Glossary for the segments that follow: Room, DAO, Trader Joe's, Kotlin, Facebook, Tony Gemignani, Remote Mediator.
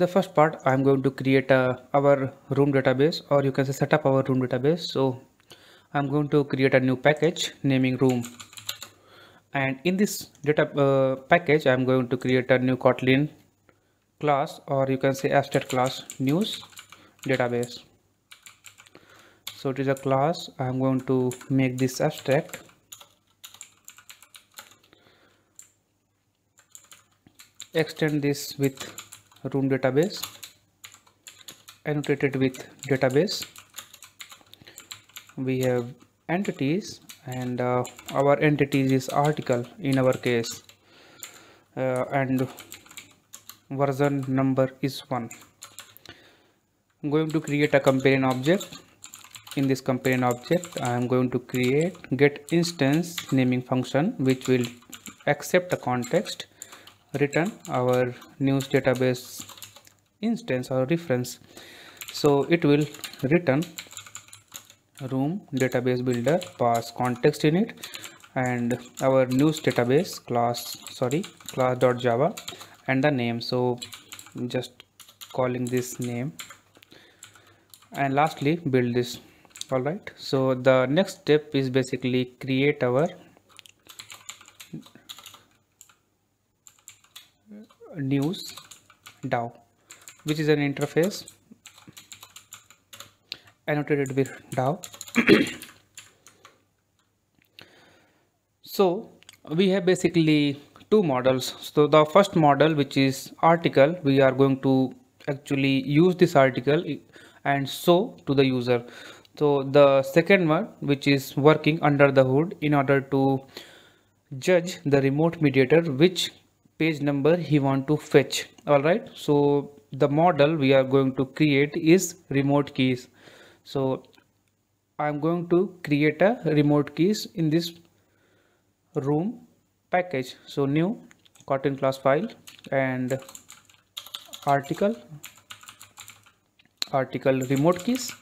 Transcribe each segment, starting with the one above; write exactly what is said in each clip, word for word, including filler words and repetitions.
the first part, I'm going to create a, our room database, or you can say set up our room database. So I'm going to create a new package naming room, and in this data uh, package I'm going to create a new Kotlin class, or you can say abstract class news database. So it is a class. I'm going to make this abstract, extend this with room database, annotate it with database. We have entities, and uh, our entities is article in our case, uh, and version number is one. I'm going to create a companion object. In this companion object I am going to create get instance naming function, which will accept the context, return our news database instance or reference. So it will return room database builder, pass context in it, and our news database class, sorry class.java, and the name. So just calling this name, and lastly build this. All right, so the next step is basically create our news DAO, which is an interface annotated with DAO. So we have basically two models. So the first model, which is article, we are going to actually use this article and show to the user. So the second one, which is working under the hood in order to judge the remote mediator which page number he want to fetch. All right, so the model we are going to create is remote keys. So I'm going to create a remote keys in this room package. So new Kotlin class file and article article remote keys.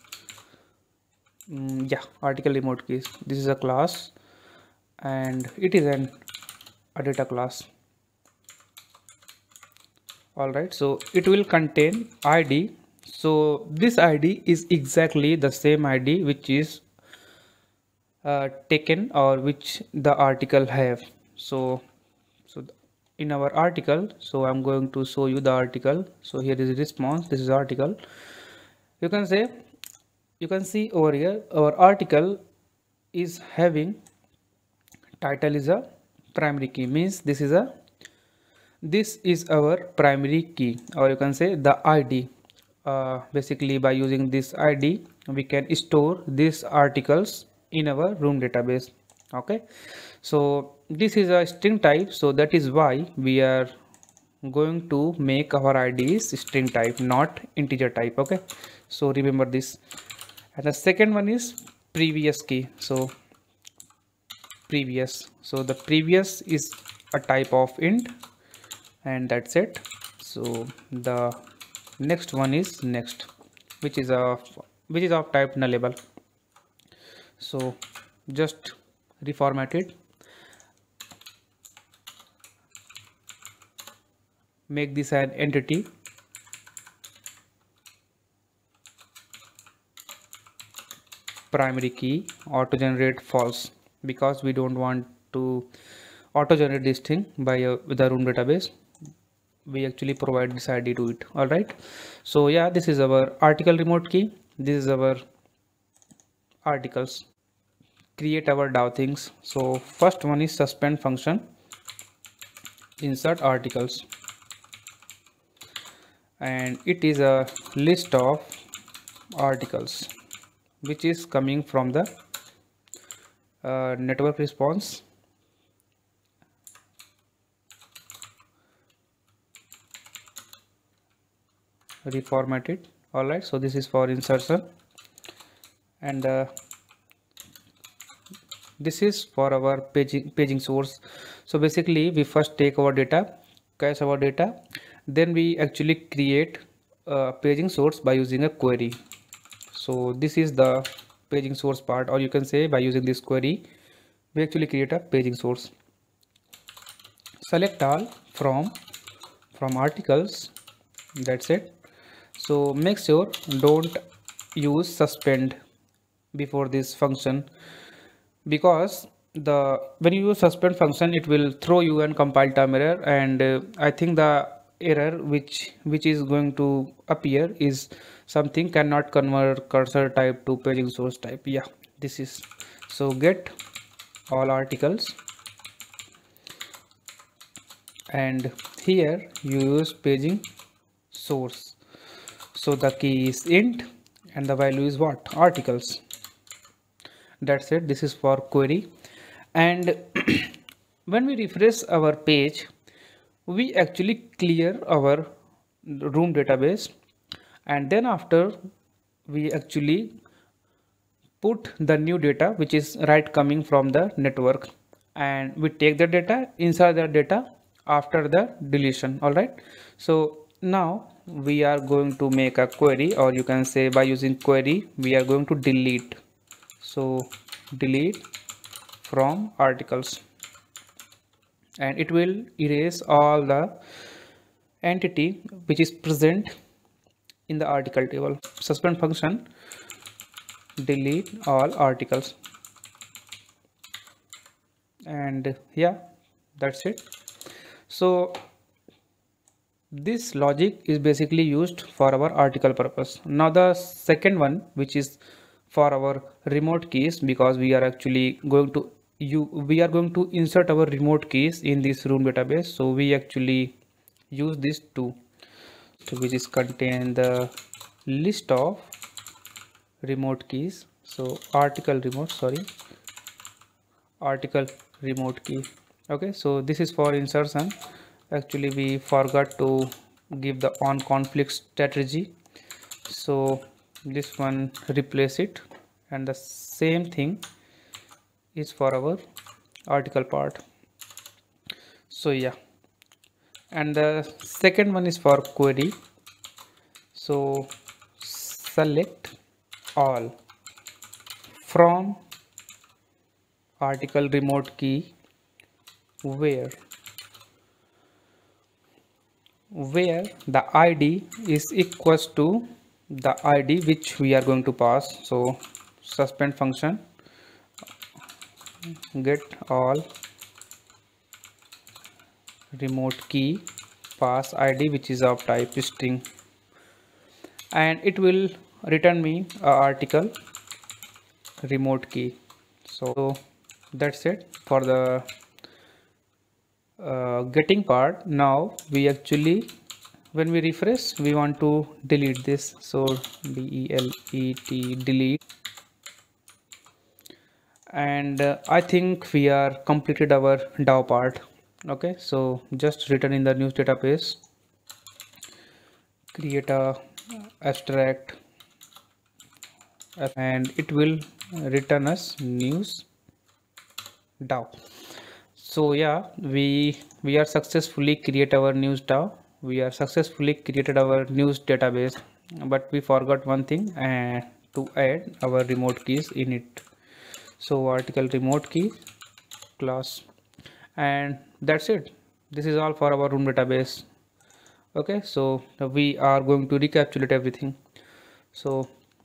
Mm, yeah, article remote keys. This is a class, and it is an a data class. All right, so it will contain I D. So this I D is exactly the same I D which is uh, taken or which the article have. So, so in our article, so I'm going to show you the article. So here is response. This is article. You can say, you can see over here, our article is having title is a primary key, means this is a this is our primary key, or you can say the I D. Uh, basically, by using this I D, we can store these articles in our room database. Okay, so this is a string type, so that is why we are going to make our I D is string type, not integer type. Okay, so remember this. And the second one is previous key. So previous, so the previous is a type of int, and that's it. So the next one is next, which is a which is of type nullable. So just reformat it, make this an entity, primary key, auto generate false, because we don't want to auto generate this thing by uh, with the room database. We actually provide this I D to it. All right, so yeah, this is our article remote key, this is our articles. Create our DAO things. So first one is suspend function, insert articles, and it is a list of articles which is coming from the uh, network response. Reformat it. All right, so this is for insertion, and uh, this is for our paging paging source. So basically we first take our data, cache our data, then we actually create a paging source by using a query. So this is the paging source part, or you can say by using this query we actually create a paging source. Select all from from articles, that's it. So make sure don't use suspend before this function, because the when you use suspend function it will throw you an compile time error, and uh, I think the error which which is going to appear is something cannot convert cursor type to paging source type. Yeah, this is so get all articles, and here you use paging source. So the key is int and the value is what? Articles. That's it. This is for query. And when we refresh our page, we actually clear our room database, and then after we actually put the new data which is right coming from the network, and we take the data, insert the data after the deletion. All right. So now we are going to make a query, or you can say by using query we are going to delete. So delete from articles, and it will erase all the entity which is present in the article table. Suspend function delete all articles, and yeah, that's it. So this logic is basically used for our article purpose. Now the second one, which is for our remote keys, because we are actually going to you we are going to insert our remote keys in this room database, so we actually use this too, so which is contain the list of remote keys. So article remote sorry article remote key. Okay, so this is for insertion. Actually we forgot to give the on conflict strategy, so this one replace it, and the same thing is for our article part. So yeah, and the second one is for query. So select all from article remote key where where the I D is equals to the I D which we are going to pass. So suspend function get all remote key, pass I D which is of type string, and it will return me a article remote key. So that's it for the Uh, getting part. Now we actually, when we refresh, we want to delete this. So D E L E T delete, and uh, I think we are completed our DAO part. Okay, so just return in the news database, create a abstract, and it will return us news DAO. So yeah, we we are successfully create our news DAO. We are successfully created our news database, but we forgot one thing, and uh, to add our remote keys in it. So article remote key class, and that's it. This is all for our room database. Okay, so we are going to recapitulate everything. So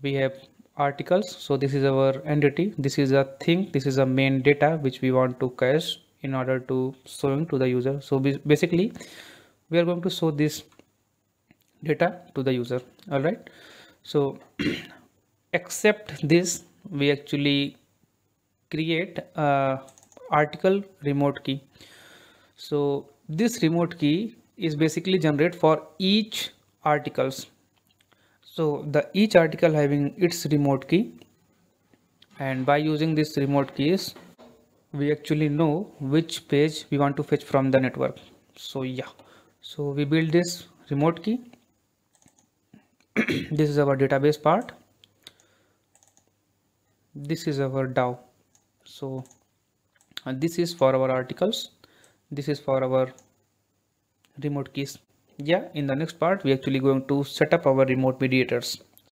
we have articles. So this is our entity. This is a thing. This is a main data which we want to cache in order to showing to the user. So basically we are going to show this data to the user. All right, so except this we actually create a article remote key. So this remote key is basically generated for each articles. So the each article having its remote key, and by using this remote keys we actually know which page we want to fetch from the network. So yeah, so we build this remote key. This is our database part. This is our DAO. So and this is for our articles. This is for our remote keys. Yeah, in the next part we actually going to set up our remote mediators.